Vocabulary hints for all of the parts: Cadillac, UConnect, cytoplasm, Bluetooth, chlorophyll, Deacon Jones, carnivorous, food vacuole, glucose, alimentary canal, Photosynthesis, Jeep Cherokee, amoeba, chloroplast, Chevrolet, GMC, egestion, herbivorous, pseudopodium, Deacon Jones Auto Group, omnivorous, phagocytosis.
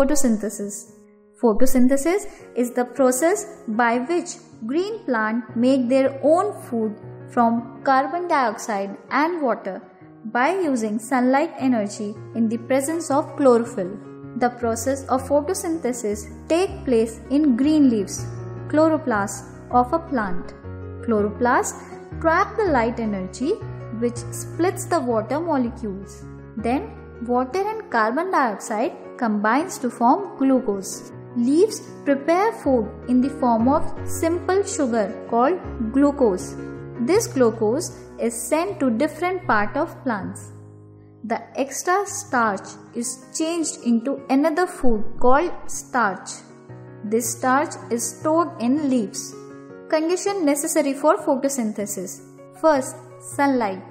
Photosynthesis. Photosynthesis is the process by which green plants make their own food from carbon dioxide and water by using sunlight energy in the presence of chlorophyll. The process of photosynthesis takes place in green leaves, chloroplast of a plant. Chloroplast trap the light energy which splits the water molecules. Then water and carbon dioxide combines to form glucose. Leaves prepare food in the form of simple sugar called glucose. This glucose is sent to different parts of plants. The extra starch is changed into another food called starch. This starch is stored in leaves. Conditions necessary for photosynthesis. First, sunlight.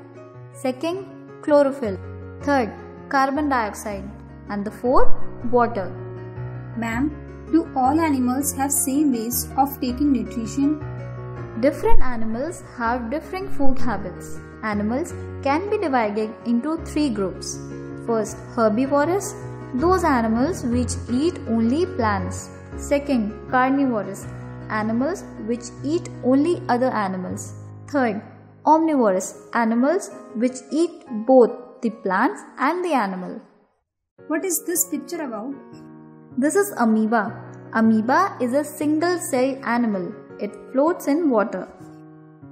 Second, chlorophyll. Third, carbon dioxide. And the fourth, water. Ma'am, do all animals have same ways of taking nutrition? Different animals have different food habits. Animals can be divided into three groups. First, herbivorous, those animals which eat only plants. Second, carnivorous, animals which eat only other animals. Third, omnivorous, animals which eat both the plants and the animal. What is this picture about? This is amoeba. Amoeba is a single-celled animal. It floats in water.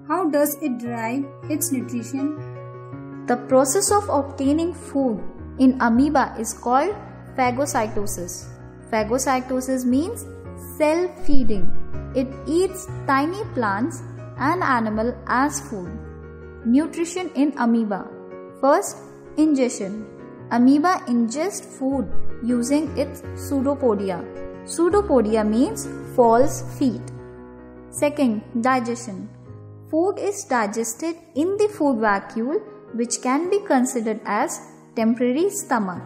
How does it derive its nutrition? The process of obtaining food in amoeba is called phagocytosis. Phagocytosis means cell feeding. It eats tiny plants and animals as food. Nutrition in amoeba. First, ingestion. Amoeba ingests food using its pseudopodia. Pseudopodia means false feet. Second, digestion. Food is digested in the food vacuole, which can be considered as temporary stomach.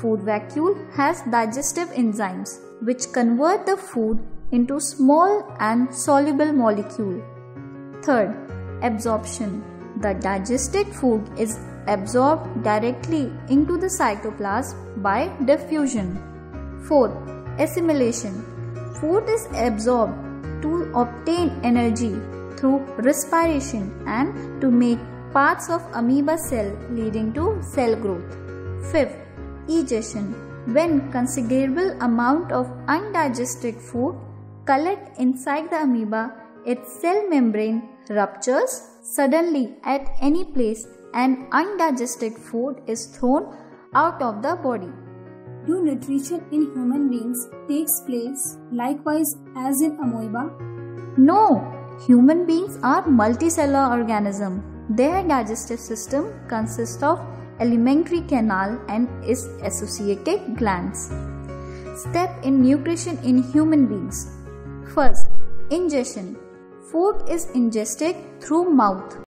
Food vacuole has digestive enzymes which convert the food into small and soluble molecule. Third, absorption. The digested food is absorbed directly into the cytoplasm by diffusion. Fourth, assimilation. Food is absorbed to obtain energy through respiration and to make parts of amoeba cell, leading to cell growth. Fifth, egestion. When considerable amount of undigested food collect inside the amoeba, its cell membrane ruptures suddenly at any place and undigested food is thrown out of the body. Do nutrition in human beings takes place likewise as in amoeba? No! Human beings are multicellular organisms. Their digestive system consists of alimentary canal and its associated glands. Step in nutrition in human beings. First, ingestion. Food is ingested through mouth.